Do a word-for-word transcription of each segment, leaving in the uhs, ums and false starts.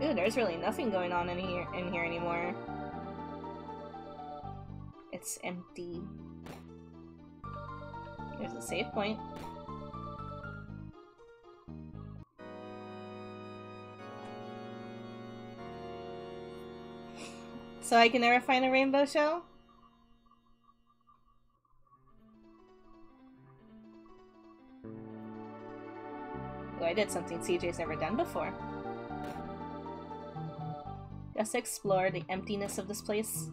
Ooh, there's really nothing going on in here, in here anymore. It's empty. There's a save point. So I can never find a rainbow shell? Ooh, I did something C J's never done before. Just explore the emptiness of this place.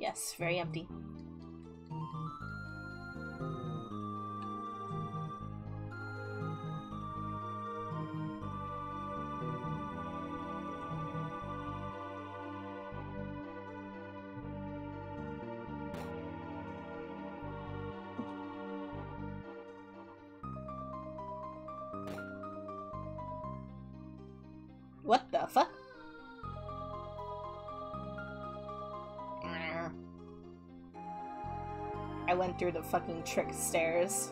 Yes, very empty. Through the fucking trick stairs.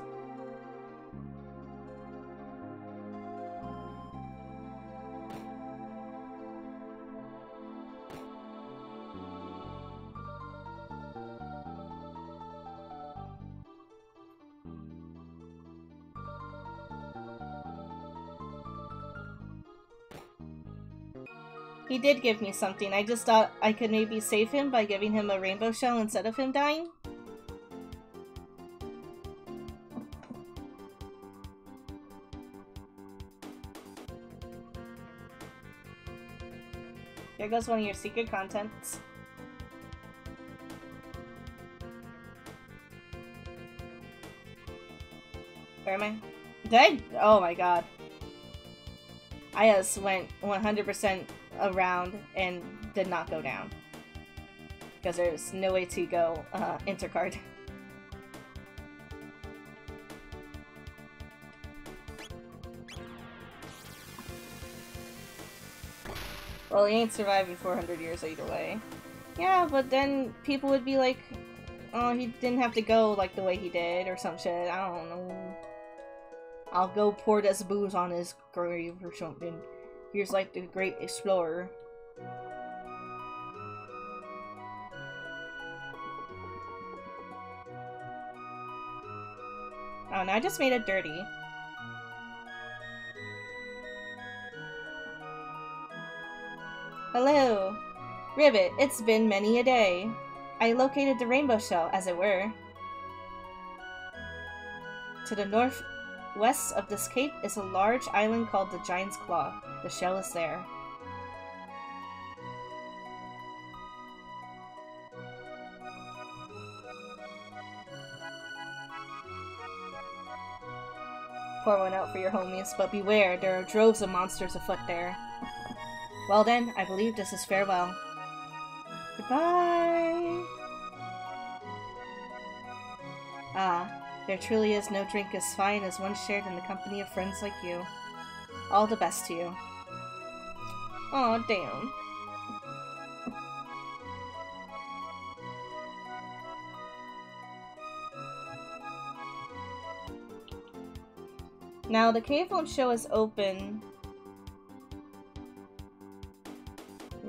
He did give me something. I just thought I could maybe save him by giving him a rainbow shell instead of him dying. There goes one of your secret contents. Where am I? Did I? Oh my god. I just went one hundred percent around and did not go down. Because there's no way to go uh, intercard. Well, he ain't surviving four hundred years either way. Yeah, but then people would be like, oh, he didn't have to go like the way he did or some shit. I don't know. I'll go pour this booze on his grave or something. Here's like the great explorer. Oh, no, I just made it dirty. Hello! Ribbit, it's been many a day. I located the rainbow shell, as it were. To the northwest of this cape is a large island called the Giant's Claw. The shell is there. Pour one out for your homies, but beware, there are droves of monsters afoot there. Well then, I believe this is farewell. Goodbye! Ah, there truly is no drink as fine as one shared in the company of friends like you. All the best to you. Aw, damn. Now, the cave won't show is open.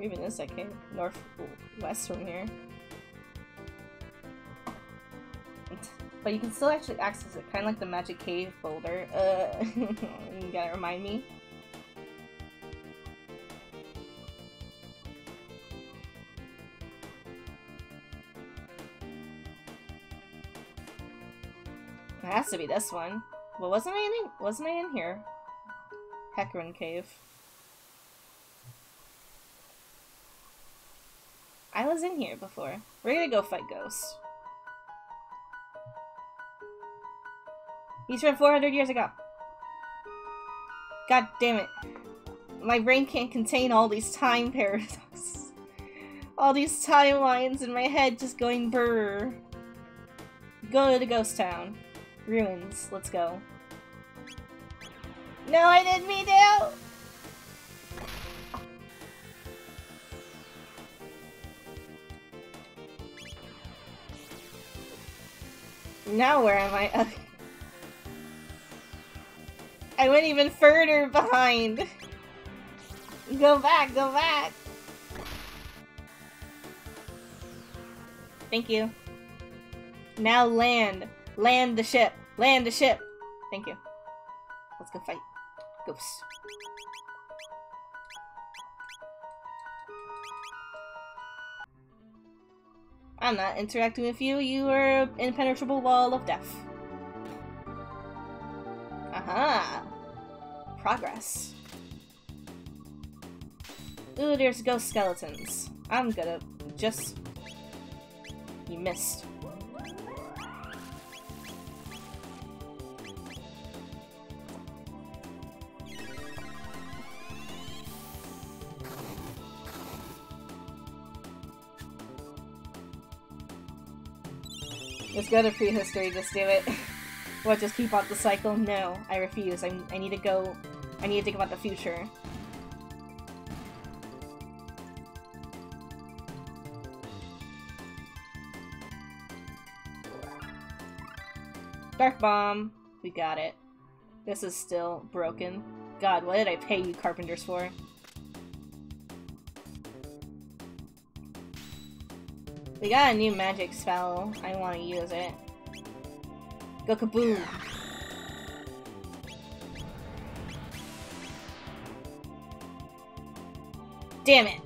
Even this, I came northwest from here. But you can still actually access it, kind of like the Magic Cave folder. Uh, you gotta remind me. It has to be this one. Well, wasn't I in? Wasn't I in here? Hecarim Cave. I was in here before. We're gonna go fight ghosts. He's from four hundred years ago. God damn it. My brain can't contain all these time paradoxes. All these timelines in my head just going brrr. Go to the ghost town. Ruins. Let's go. No, I didn't mean to! Now where am I? Okay. I went even further behind. Go back, go back. Thank you. Now land. Land the ship. Land the ship. Thank you. Let's go fight. Ghosts. I'm not interacting with you. You are an impenetrable wall of death. Aha! Progress. Ooh, there's ghost skeletons. I'm gonna just... You missed. Let's go to prehistory, just do it. What, just keep on the cycle? No, I refuse. I, I need to go... I need to think about the future. Dark Bomb. We got it. This is still broken. God, what did I pay you carpenters for? We got a new magic spell. I want to use it. Go kaboom! Damn it!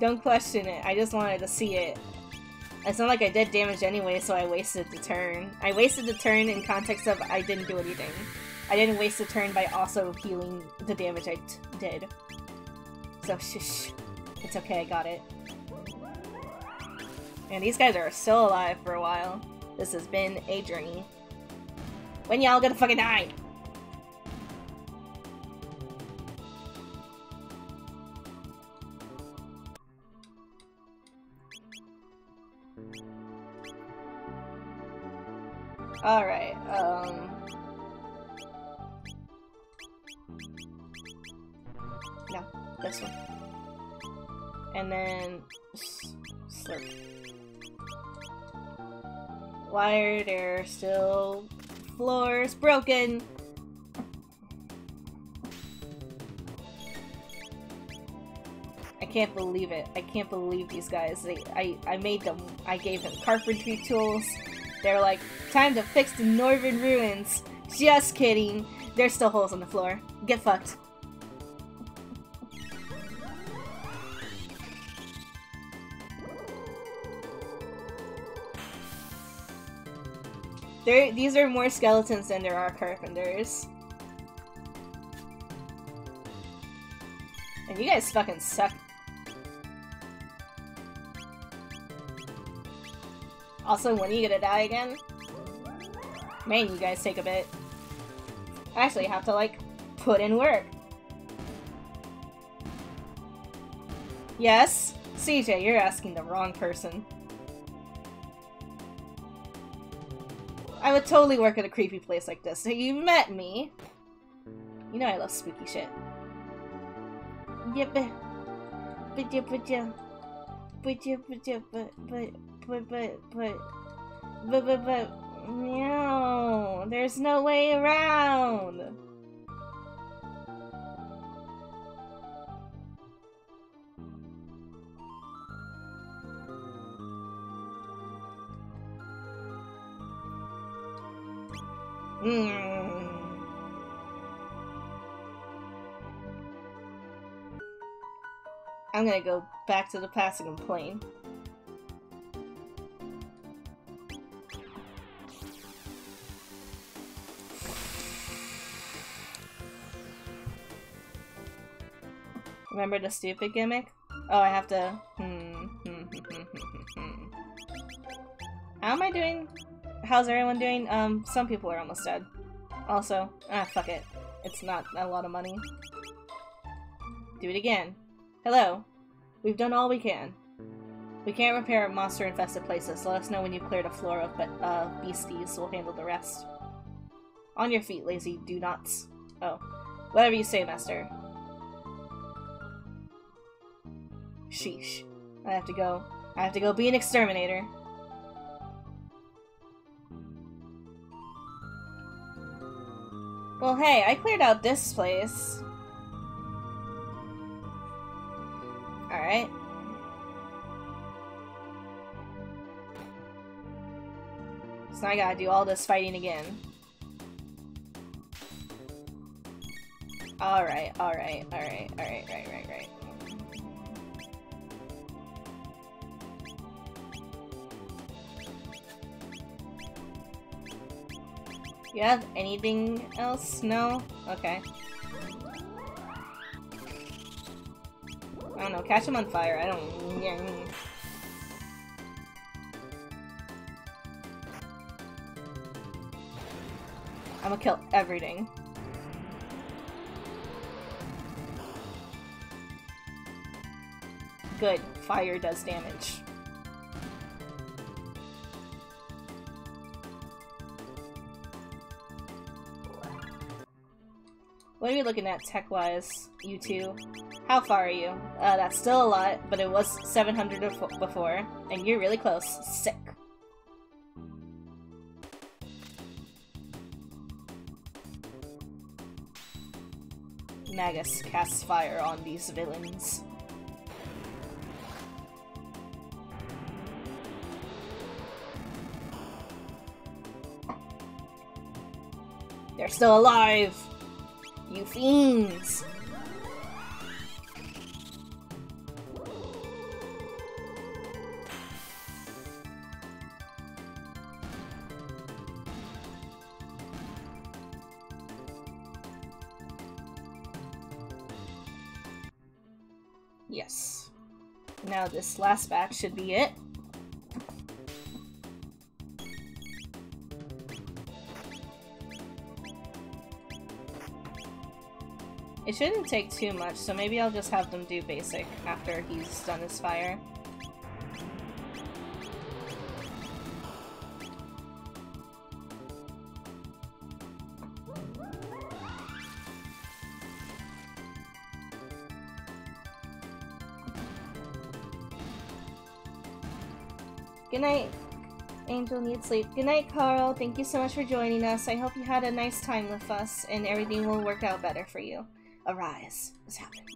Don't question it. I just wanted to see it. It's not like I did damage anyway, so I wasted the turn. I wasted the turn in context of I didn't do anything. I didn't waste the turn by also healing the damage I t did. So shh, it's okay, I got it. And these guys are still alive for a while. This has been a journey. When y'all gonna fucking die? Alright, um... no, this one. And then... slurp. Why are there still floors broken? I can't believe it. I can't believe these guys. They, I, I made them. I gave them carpentry tools. They're like, time to fix the northern ruins. Just kidding. There's still holes on the floor. Get fucked. There, these are more skeletons than there are carpenters. And you guys fucking suck. Also, when are you gonna die again? Man, you guys take a bit. I actually have to, like, put in work. Yes? C J, you're asking the wrong person. I would totally work at a creepy place like this, so you met me! You know I love spooky shit. Yeah, but... But yeah, but yeah. But yeah, but yeah, but... but... But, but, but, but, but, but, no, there's no way around. Mm. I'm gonna go back to the past and complain. Remember the stupid gimmick? Oh, I have to... Hmm, hmm, hmm, hmm, hmm. How am I doing? How's everyone doing? Um, some people are almost dead. Also, ah, fuck it. It's not a lot of money. Do it again. Hello. We've done all we can. We can't repair monster-infested places, so let us know when you've cleared a floor of be uh, beasties. We'll handle the rest. On your feet, lazy do-nots. Oh. Whatever you say, master. Sheesh. I have to go. I have to go be an exterminator. Well, hey, I cleared out this place. Alright. So now I gotta do all this fighting again. Alright, alright, alright, alright, right, right, right. You have anything else? No? Okay. I don't know, catch him on fire, I don't... Yeah. I'm gonna kill everything. Good. Fire does damage. What are you looking at tech-wise, you two? How far are you? Uh, that's still a lot, but it was seven hundred before, and you're really close. Sick. Magus casts fire on these villains. They're still alive! You fiends! Yes. Now this last batch should be it. It shouldn't take too much, so maybe I'll just have them do basic after he's done his fire. Good night, Angel needs sleep. Good night, Carl. Thank you so much for joining us. I hope you had a nice time with us and everything will work out better for you. Arise. What's happened?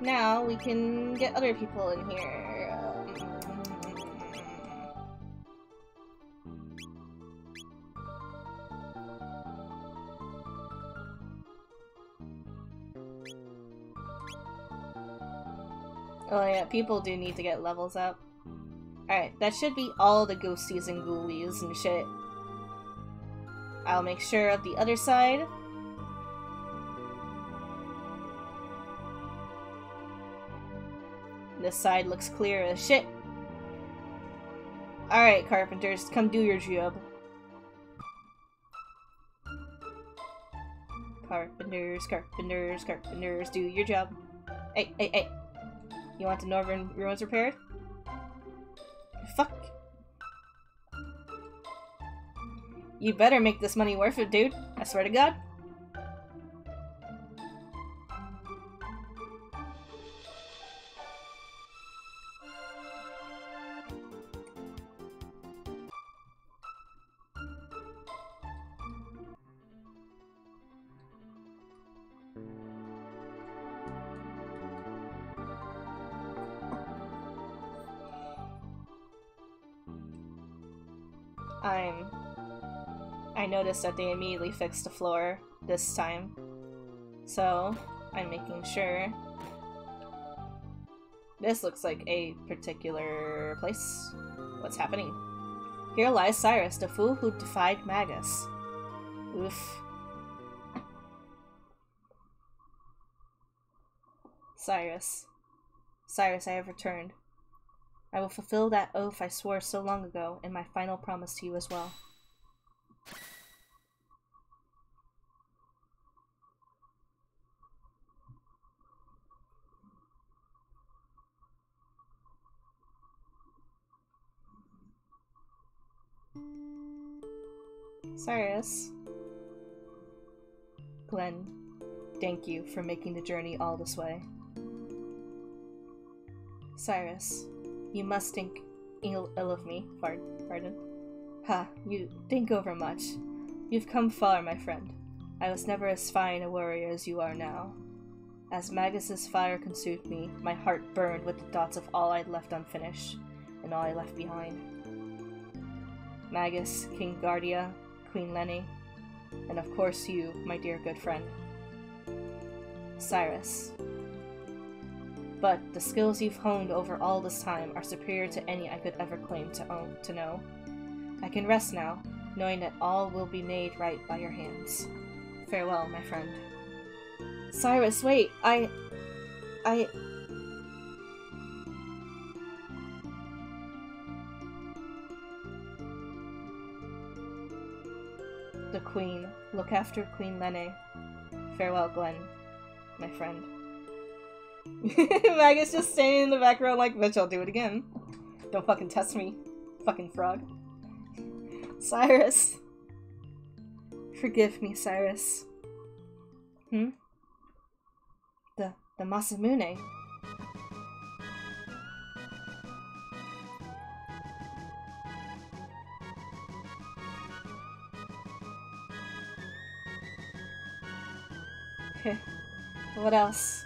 Now we can get other people in here. Oh yeah, people do need to get levels up. Alright, that should be all the ghosties and ghoulies and shit. I'll make sure of the other side. This side looks clear as shit. Alright, carpenters, come do your job. Carpenters, carpenters, carpenters, do your job. Hey, hey, hey. You want the northern ruins repaired? Fuck. You better make this money worth it, dude. I swear to God. I'm... I noticed that they immediately fixed the floor this time, so I'm making sure. This looks like a particular place. What's happening? Here lies Cyrus, the fool who defied Magus. Oof. Cyrus. Cyrus, I have returned. I will fulfill that oath I swore so long ago, and my final promise to you as well. Cyrus. Glenn, thank you for making the journey all this way. Cyrus, you must think ill, ill of me, pardon. Ha, you think over much. You've come far, my friend. I was never as fine a warrior as you are now. As Magus's fire consumed me, my heart burned with the thoughts of all I'd left unfinished, and all I left behind. Magus, King Guardia, Queen Lene, and of course you, my dear good friend. Cyrus. But the skills you've honed over all this time are superior to any I could ever claim to own, to know. I can rest now, knowing that all will be made right by your hands. Farewell, my friend. Cyrus, wait, I... I... The Queen. Look after Queen Lene. Farewell, Glenn, my friend. Magus just standing in the background like, bitch, I'll do it again. Don't fucking test me, fucking frog. Cyrus. Forgive me, Cyrus. Hmm? The, the Masamune. Okay. What else?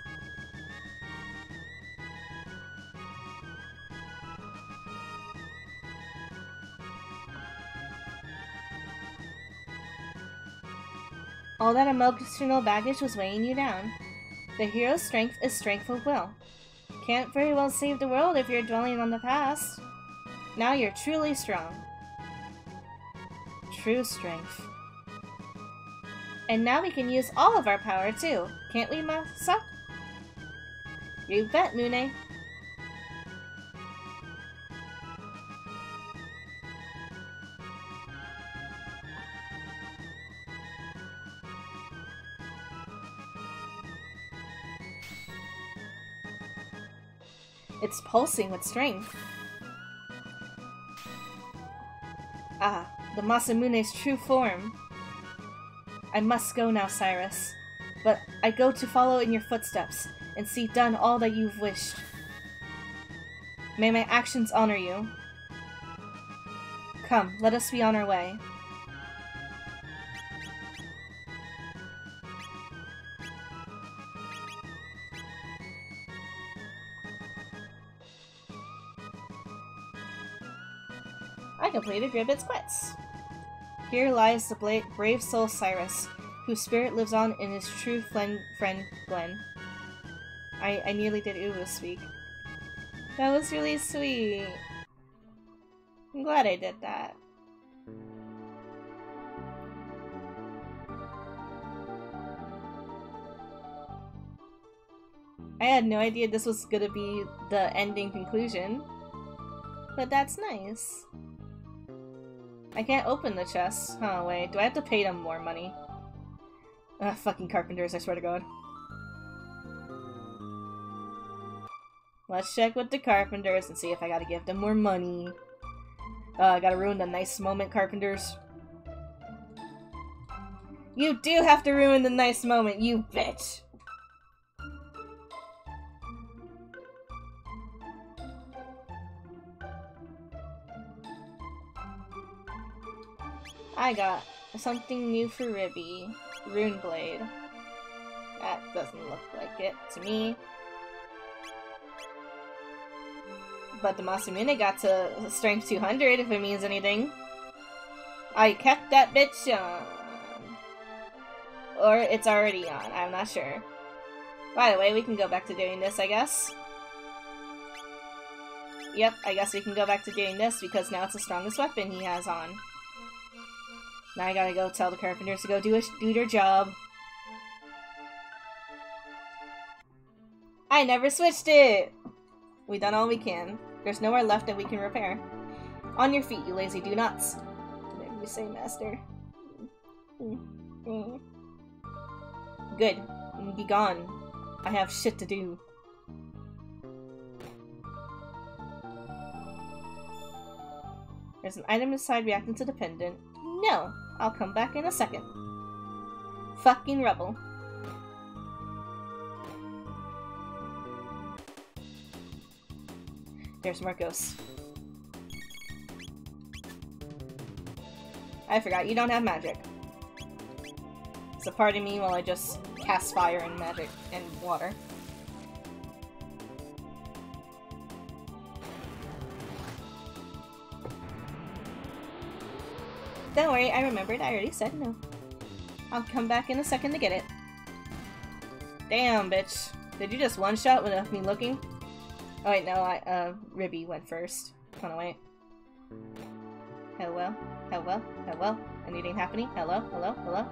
All that emotional baggage was weighing you down. The hero's strength is strength of will. Can't very well save the world if you're dwelling on the past. Now you're truly strong. True strength. And now we can use all of our power too. Can't we, Masa? You bet, Mune. It's pulsing with strength. Ah, the Masamune's true form. I must go now, Cyrus. But I go to follow in your footsteps and see done all that you've wished. May my actions honor you. Come, let us be on our way. I completed Ribbit's quest. Here lies the brave soul Cyrus, whose spirit lives on in his true friend Glenn. I, I nearly did Ubu speak. That was really sweet. I'm glad I did that. I had no idea this was gonna be the ending conclusion, but that's nice. I can't open the chest. Oh wait, do I have to pay them more money? Ugh, fucking carpenters, I swear to God. Let's check with the carpenters and see if I gotta give them more money. Uh, I gotta ruin the nice moment, carpenters. You do have to ruin the nice moment, you bitch! I got something new for Ribby. Rune Blade. That doesn't look like it to me. But the Masamune got to strength two hundred, if it means anything. I kept that bitch on. Or it's already on, I'm not sure. By the way, we can go back to doing this, I guess. Yep, I guess we can go back to doing this because now it's the strongest weapon he has on. Now I gotta go tell the carpenters to go do a, do their job. I never switched it! We done all we can. There's nowhere left that we can repair. On your feet, you lazy do-nots. Whatever you say, master. Good. Be gone. I have shit to do. There's an item inside reacting to the pendant. No, I'll come back in a second. Fucking rebel. There's more ghosts. I forgot, you don't have magic. So pardon me while I just cast fire and magic and water. Don't worry, I remembered. I already said no. I'll come back in a second to get it. Damn, bitch. Did you just one-shot without me looking? Oh wait, no, I, uh, Ribby went first. Hold on, wait. Hello? Hello? Hello? Anything happening? Hello? Hello? Hello?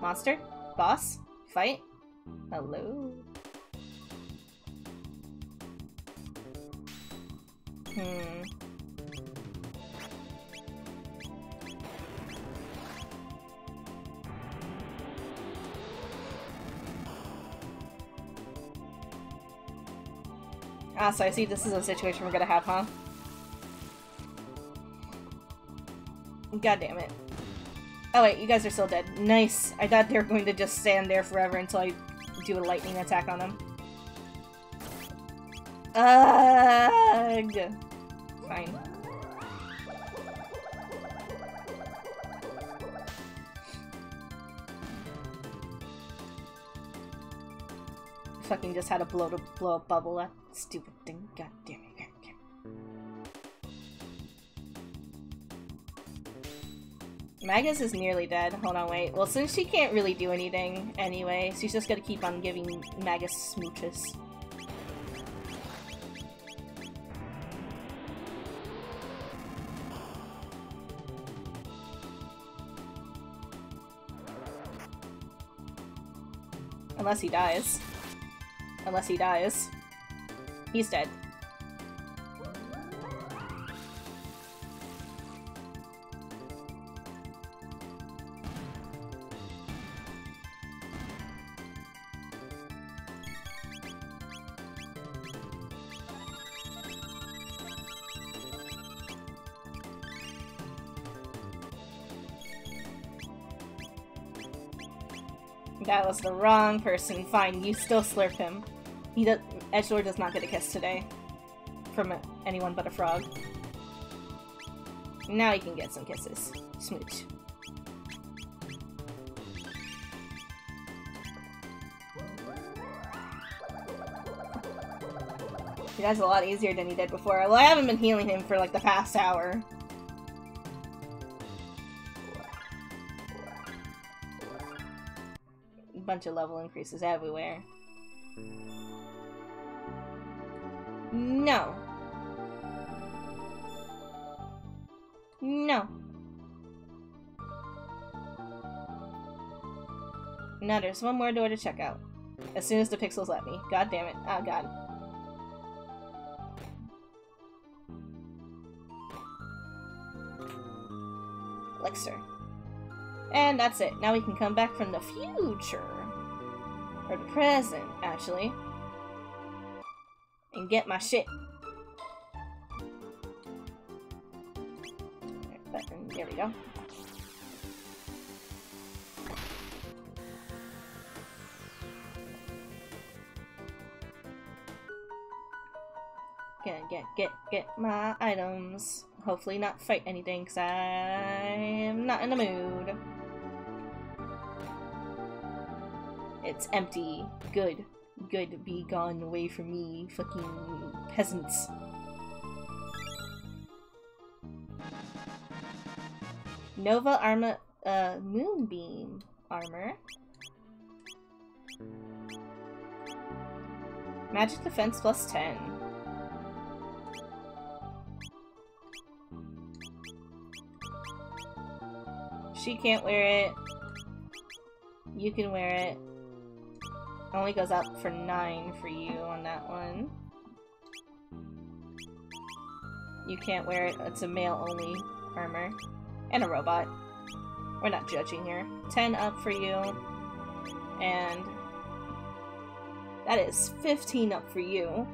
Monster? Boss? Fight? Hello? Hmm... Ah, so I see this is a situation we're gonna have, huh? God damn it. Oh wait, you guys are still dead. Nice! I thought they were going to just stand there forever until I do a lightning attack on them. Ugh! Fine. Fucking just had a blow to blow a bubble up. Stupid thing, god damn it. God damn it. Magus is nearly dead. Hold on, wait. Well, since she can't really do anything anyway, she's just gonna keep on giving Magus smooches. Unless he dies. Unless he dies. He's dead. That was the wrong person. Fine, you still slurp him. He does- Edgelord does not get a kiss today. From a, anyone but a frog. Now he can get some kisses. Smooch. He does a lot easier than he did before. Well, I haven't been healing him for like the past hour. Bunch of level increases everywhere. No. No. Now there's one more door to check out. As soon as the pixels let me. God damn it. Oh god. Elixir. And that's it. Now we can come back from the future. Or the present, actually. And get my shit. Button. There we go. Gonna get, get, get my items. Hopefully not fight anything, because I'm not in the mood. It's empty. Good. Good, be gone away from me, fucking peasants. Nova armor, uh, moonbeam armor. Magic defense plus ten. She can't wear it. You can wear it. Only goes up for nine for you on that one. You can't wear it. It's a male-only armor. And a robot. We're not judging here. ten up for you. And... that is fifteen up for you.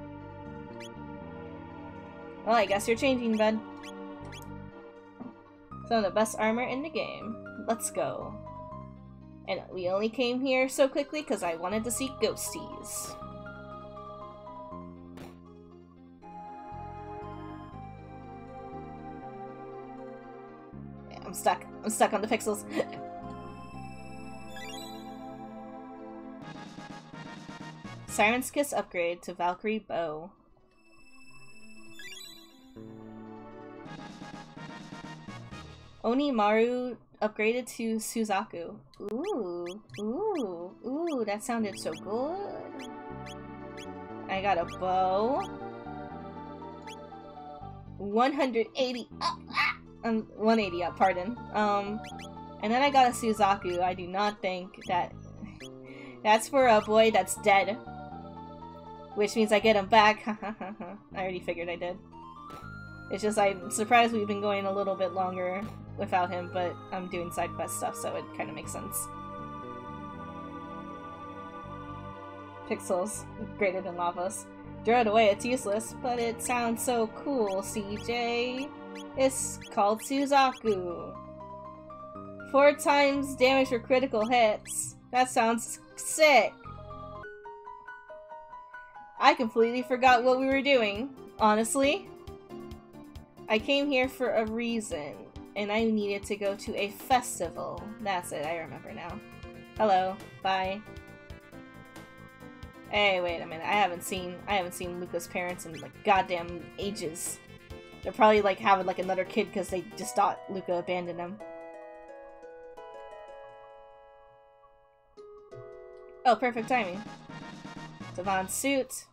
Well, I guess you're changing, bud. Some of the best armor in the game. Let's go. And we only came here so quickly because I wanted to see ghosties. I'm stuck. I'm stuck on the pixels. Siren's Kiss upgrade to Valkyrie bow. Onimaru upgraded to Suzaku. Ooh, ooh, ooh, that sounded so good. I got a bow. one hundred eighty up! Ah, um, one eighty up, pardon. Um, and then I got a Suzaku. I do not think that... That's for a boy that's dead. Which means I get him back. I already figured I did. It's just I'm surprised we've been going a little bit longer without him, but I'm doing side quest stuff, so it kind of makes sense. Pixels greater than lavas. Throw it away, it's useless, but it sounds so cool, C J. It's called Suzaku. Four times damage for critical hits. That sounds sick. I completely forgot what we were doing, honestly. I came here for a reason, and I needed to go to a festival. That's it, I remember now. Hello, bye. Hey, wait a minute, I haven't seen- I haven't seen Lucca's parents in, like, goddamn ages. They're probably, like, having, like, another kid because they just thought Lucca abandoned them. Oh, perfect timing. Devon's suit.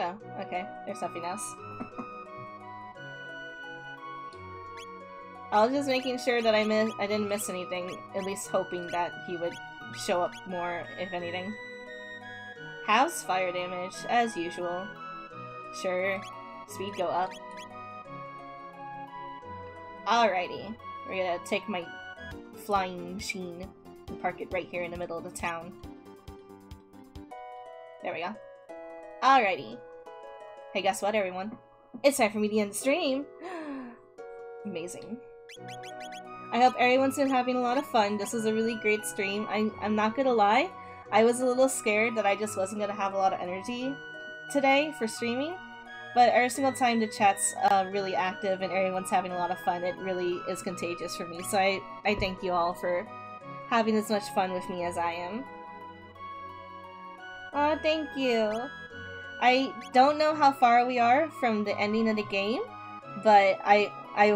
Oh, okay. There's nothing else. I was just making sure that I miss I didn't miss anything, at least hoping that he would show up more, if anything. Halves fire damage, as usual. Sure. Speed go up. Alrighty. We're gonna take my flying machine and park it right here in the middle of the town. There we go. Alrighty. Hey, guess what, everyone? It's time for me to end the stream! Amazing. I hope everyone's been having a lot of fun. This was a really great stream. I'm, I'm not gonna lie. I was a little scared that I just wasn't gonna have a lot of energy today for streaming. But every single time the chat's uh, really active and everyone's having a lot of fun, it really is contagious for me. So I, I thank you all for having as much fun with me as I am. Aw, thank you. I don't know how far we are from the ending of the game, but I... I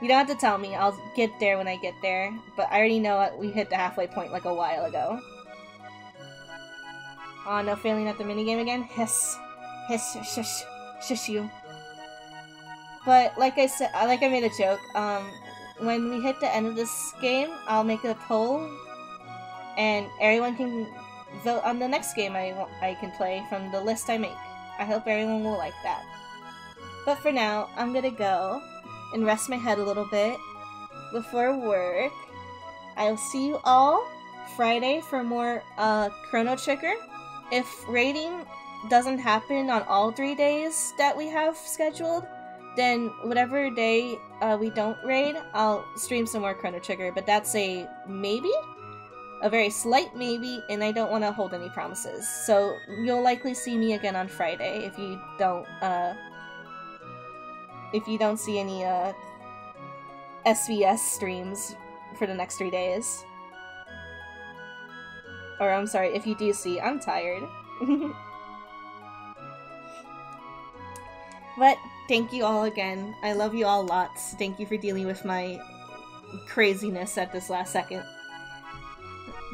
you don't have to tell me. I'll get there when I get there. But I already know we hit the halfway point like a while ago. Aw, no failing at the minigame again? Hiss. Hiss, hiss, hiss. Shush you. But like I said, like I made a joke, um, when we hit the end of this game, I'll make a poll, and everyone can vote on the next game I, I can play from the list I make. I hope everyone will like that. But for now, I'm gonna go and rest my head a little bit before work. I'll see you all Friday for more uh, Chrono Trigger. If raiding doesn't happen on all three days that we have scheduled, then whatever day uh, we don't raid, I'll stream some more Chrono Trigger, but that's a maybe? A very slight maybe, and I don't want to hold any promises. So you'll likely see me again on Friday if you don't, uh, if you don't see any uh, S V S streams for the next three days. Or I'm sorry, if you do see, I'm tired. But thank you all again. I love you all lots. Thank you for dealing with my craziness at this last second.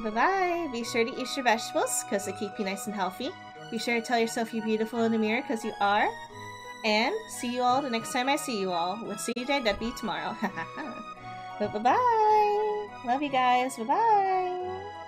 Bye-bye! Be sure to eat your vegetables, because they keep you nice and healthy. Be sure to tell yourself you're beautiful in the mirror, because you are. And see you all the next time I see you all with C J W tomorrow. But bye-bye! Love you guys. Bye-bye!